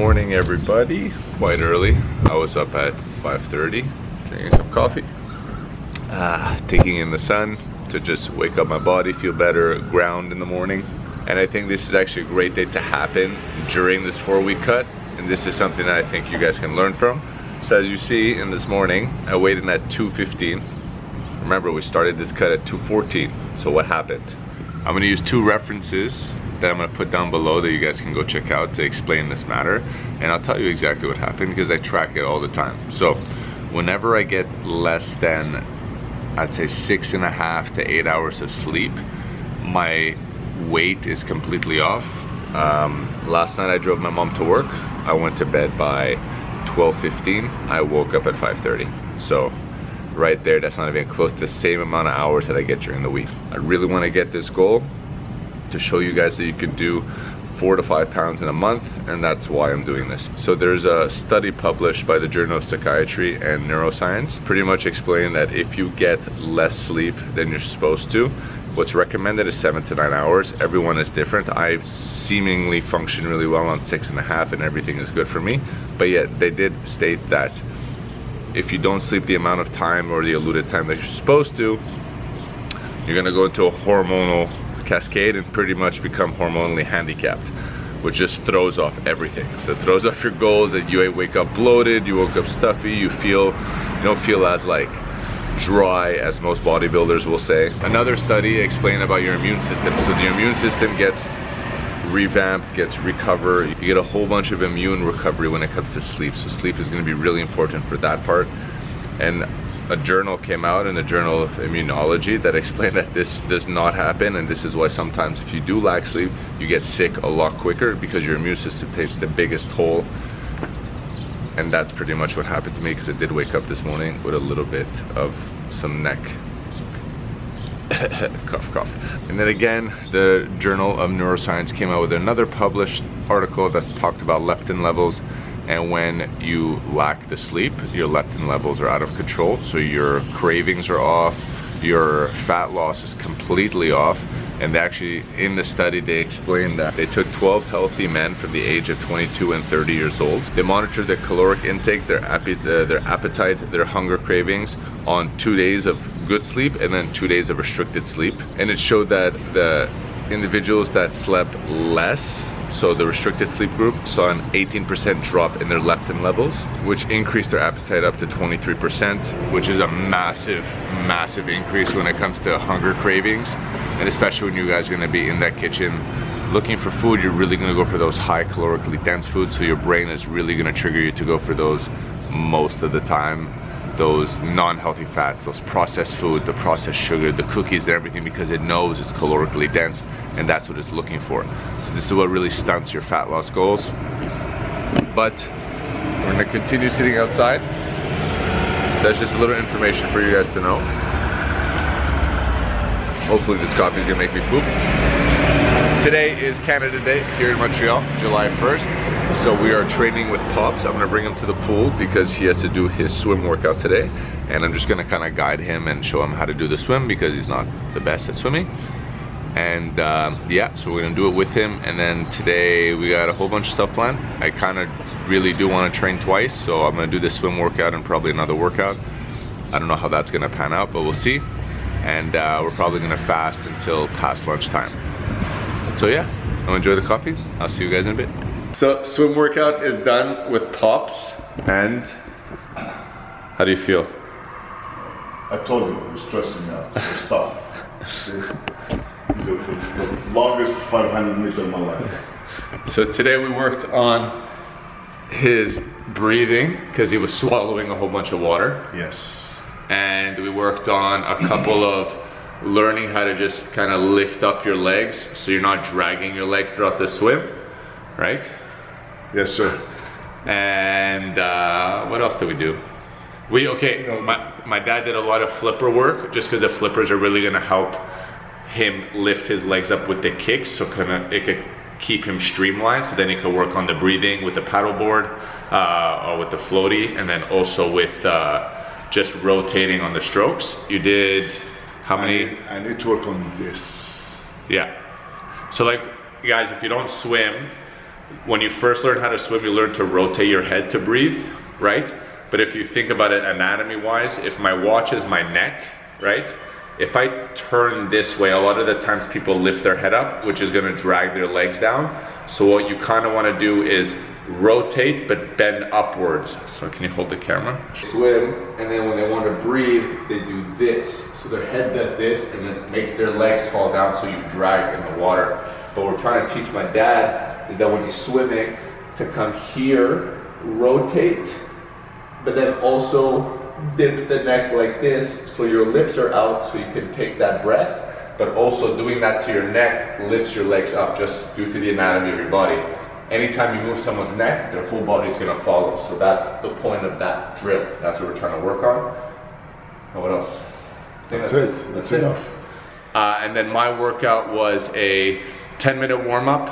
morning, everybody. Quite early. I was up at 5:30, drinking some coffee, taking in the sun to just wake up my body, feel better, ground in the morning. And I think this is actually a great day to happen during this 4-week cut. And this is something that I think you guys can learn from. So as you see in this morning, I weighed in at 215. Remember, we started this cut at 214. So what happened? I'm gonna use two references that I'm gonna put down below that you guys can go check out to explain this matter. And I'll tell you exactly what happened because I track it all the time. So whenever I get less than, I'd say 6.5 to 8 hours of sleep, my weight is completely off. Last night I drove my mom to work. I went to bed by 12:15. I woke up at 5:30. So right there, that's not even close to the same amount of hours that I get during the week. I really want to get this goal to show you guys that you could do 4 to 5 pounds in a month, and that's why I'm doing this. So there's a study published by the Journal of Psychiatry and Neuroscience, pretty much explaining that if you get less sleep than you're supposed to, what's recommended is 7 to 9 hours. Everyone is different. I seemingly function really well on 6.5 and everything is good for me, but yet they did state that if you don't sleep the amount of time or the allotted time that you're supposed to, you're gonna go into a hormonal cascade and pretty much become hormonally handicapped, which just throws off everything. So it throws off your goals, that you wake up bloated, you woke up stuffy, you feel, you don't feel as like dry as most bodybuilders will say. Another study explained about your immune system. So the immune system gets revamped, gets recovered. You get a whole bunch of immune recovery when it comes to sleep. So sleep is going to be really important for that part. And a journal came out in the Journal of Immunology that explained that this does not happen, and this is why sometimes if you do lack sleep, you get sick a lot quicker because your immune system takes the biggest toll. And that's pretty much what happened to me because I did wake up this morning with a little bit of some neck cough cough. And then again, the Journal of Neuroscience came out with another published article that's talked about leptin levels, and when you lack the sleep, your leptin levels are out of control, so your cravings are off, your fat loss is completely off. And actually in the study they explained that they took 12 healthy men from the age of 22 and 30 years old. They monitored their caloric intake, their appetite, their hunger cravings on 2 days of good sleep and then 2 days of restricted sleep. And it showed that the individuals that slept less, so the restricted sleep group, saw an 18% drop in their leptin levels, which increased their appetite up to 23%, which is a massive, massive increase when it comes to hunger cravings. And especially when you guys are gonna be in that kitchen looking for food, you're really gonna go for those high calorically dense foods, so your brain is really gonna trigger you to go for those most of the time. Those non-healthy fats, those processed food, the processed sugar, the cookies, everything, because it knows it's calorically dense and that's what it's looking for. So this is what really stunts your fat loss goals. But we're gonna continue sitting outside. That's just a little information for you guys to know. Hopefully this coffee is gonna make me poop. Today is Canada Day here in Montreal, July 1st. So we are training with Pops. I'm gonna bring him to the pool because he has to do his swim workout today. And I'm just gonna kinda guide him and show him how to do the swim because he's not the best at swimming. And yeah, so we're gonna do it with him. And then today we got a whole bunch of stuff planned. I kinda really do wanna train twice. So I'm gonna do this swim workout and probably another workout. I don't know how that's gonna pan out, but we'll see. And we're probably gonna fast until past lunchtime. So yeah, I'm gonna enjoy the coffee. I'll see you guys in a bit. So swim workout is done with Pops, and how do you feel? I told you, it was stressing me out, it was tough. The longest 500 meters of my life. So today we worked on his breathing, because he was swallowing a whole bunch of water. Yes. And we worked on a couple of learning how to just kind of lift up your legs, so you're not dragging your legs throughout the swim. Right? Yes, sir. And what else did we do? My dad did a lot of flipper work just because the flippers are really going to help him lift his legs up with the kicks, so it could keep him streamlined, so then he could work on the breathing with the paddleboard or with the floaty, and then also with just rotating on the strokes. You did how many? I need to work on this. Yeah. So like, guys, if you don't swim, when you first learn how to swim, you learn to rotate your head to breathe, right? But if you think about it anatomy-wise, if my watch is my neck, right? If I turn this way, a lot of the times people lift their head up, which is gonna drag their legs down. So what you kinda wanna do is rotate, but bend upwards. So can you hold the camera? Swim, and then when they wanna breathe, they do this. So their head does this, and it makes their legs fall down, so you drag in the water. But what we're trying to teach my dad is that when he's swimming, to come here, rotate, but then also dip the neck like this so your lips are out so you can take that breath, but also doing that to your neck lifts your legs up just due to the anatomy of your body. Anytime you move someone's neck, their whole body is going to follow. So that's the point of that drill. That's what we're trying to work on. And what else? That's it. That's enough. And then my workout was a 10-minute warm-up,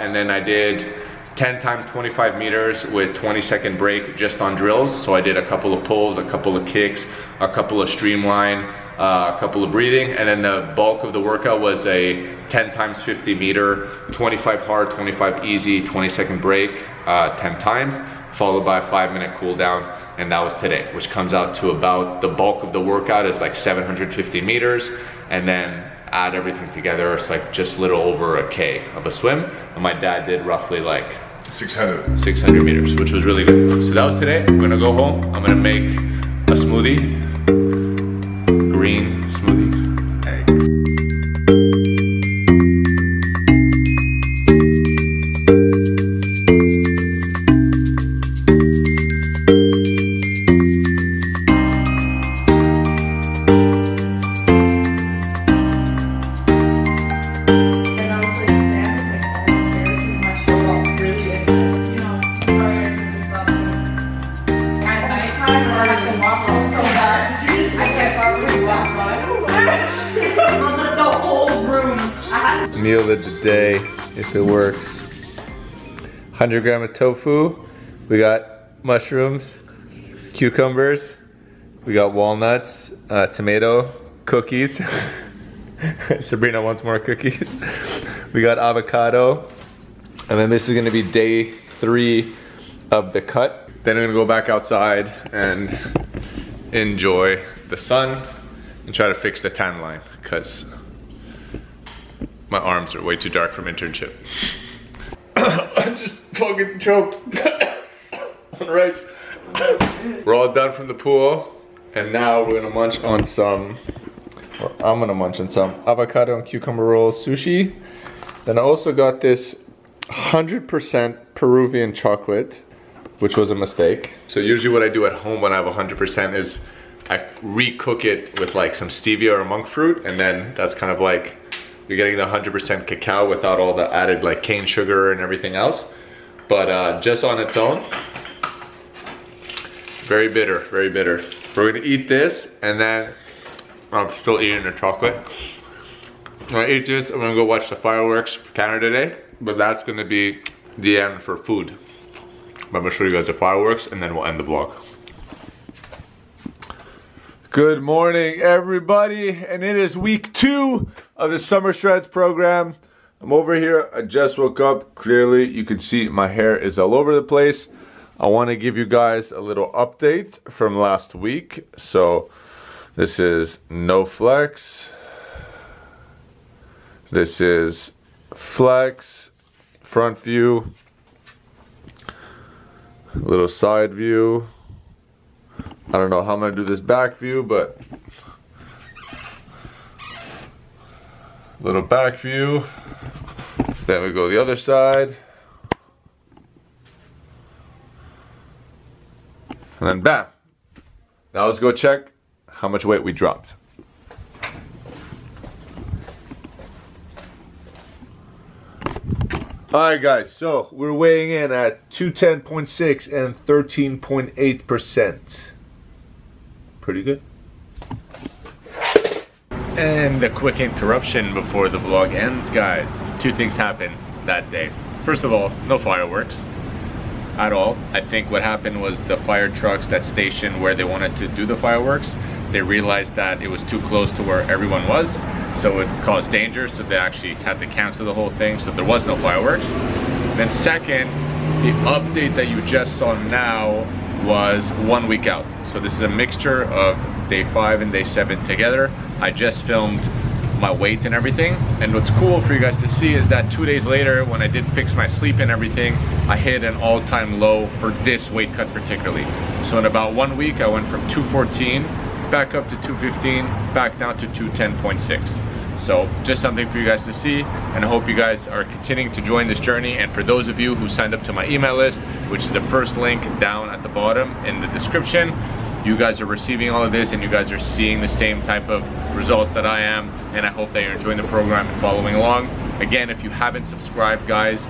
and then I did 10 times 25 meters with 20-second break just on drills. So I did a couple of pulls, a couple of kicks, a couple of streamline, a couple of breathing, and then the bulk of the workout was a 10 times 50 meter, 25 hard, 25 easy, 20-second break, 10 times, followed by a 5-minute cool down, and that was today, which comes out to about, the bulk of the workout is like 750 meters, and then add everything together, it's like just a little over a K of a swim. And my dad did roughly like 600 meters, which was really good. So that was today. I'm gonna go home. I'm gonna make a smoothie, green smoothie. Meal of the day, if it works. 100 gram of tofu, we got mushrooms, cucumbers, we got walnuts, tomato, cookies. Sabrina wants more cookies. We got avocado, and then this is gonna be day 3 of the cut. Then I'm gonna go back outside and enjoy the sun and try to fix the tan line, because my arms are way too dark from internship. I'm just fucking choked on rice. We're all done from the pool, and now we're gonna munch on some, or I'm gonna munch on some avocado and cucumber rolls, sushi. Then I also got this 100% Peruvian chocolate, which was a mistake. So usually what I do at home when I have 100% is I re-cook it with like some stevia or monk fruit, and then that's kind of like, you're getting the 100% cacao without all the added like cane sugar and everything else. But just on its own, very bitter, very bitter. We're gonna eat this, and then I'm still eating the chocolate. When I eat this, I'm gonna go watch the fireworks for Canada Day, but that's gonna be the end for food. But I'm gonna show you guys the fireworks, and then we'll end the vlog. Good morning, everybody, and it is week 2 of the Summer Shreds program. I'm over here, I just woke up. Clearly, you can see my hair is all over the place. I wanna give you guys a little update from last week. So, this is no flex. This is flex, front view, little side view. I don't know how I'm gonna do this back view, but little back view. Then we go the other side. And then bam. Now let's go check how much weight we dropped. Alright guys, so we're weighing in at 210.6 and 13.8%. Pretty good. And a quick interruption before the vlog ends, guys. 2 things happened that day. First of all, no fireworks at all. I think what happened was the fire trucks that stationed where they wanted to do the fireworks, they realized that it was too close to where everyone was, so it caused danger, so they actually had to cancel the whole thing, so there was no fireworks. Then second, the update that you just saw now was 1 week out. So this is a mixture of day 5 and day 7 together. I just filmed my weight and everything. And what's cool for you guys to see is that 2 days later, when I did fix my sleep and everything, I hit an all-time low for this weight cut particularly. So in about 1 week, I went from 214 back up to 215, back down to 210.6. So just something for you guys to see, and I hope you guys are continuing to join this journey. And for those of you who signed up to my email list, which is the first link down at the bottom in the description, you guys are receiving all of this and you guys are seeing the same type of results that I am, and I hope that you're enjoying the program and following along. Again, if you haven't subscribed, guys,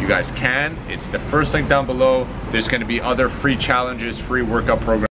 you guys can. It's the first link down below. There's going to be other free challenges, free workout programs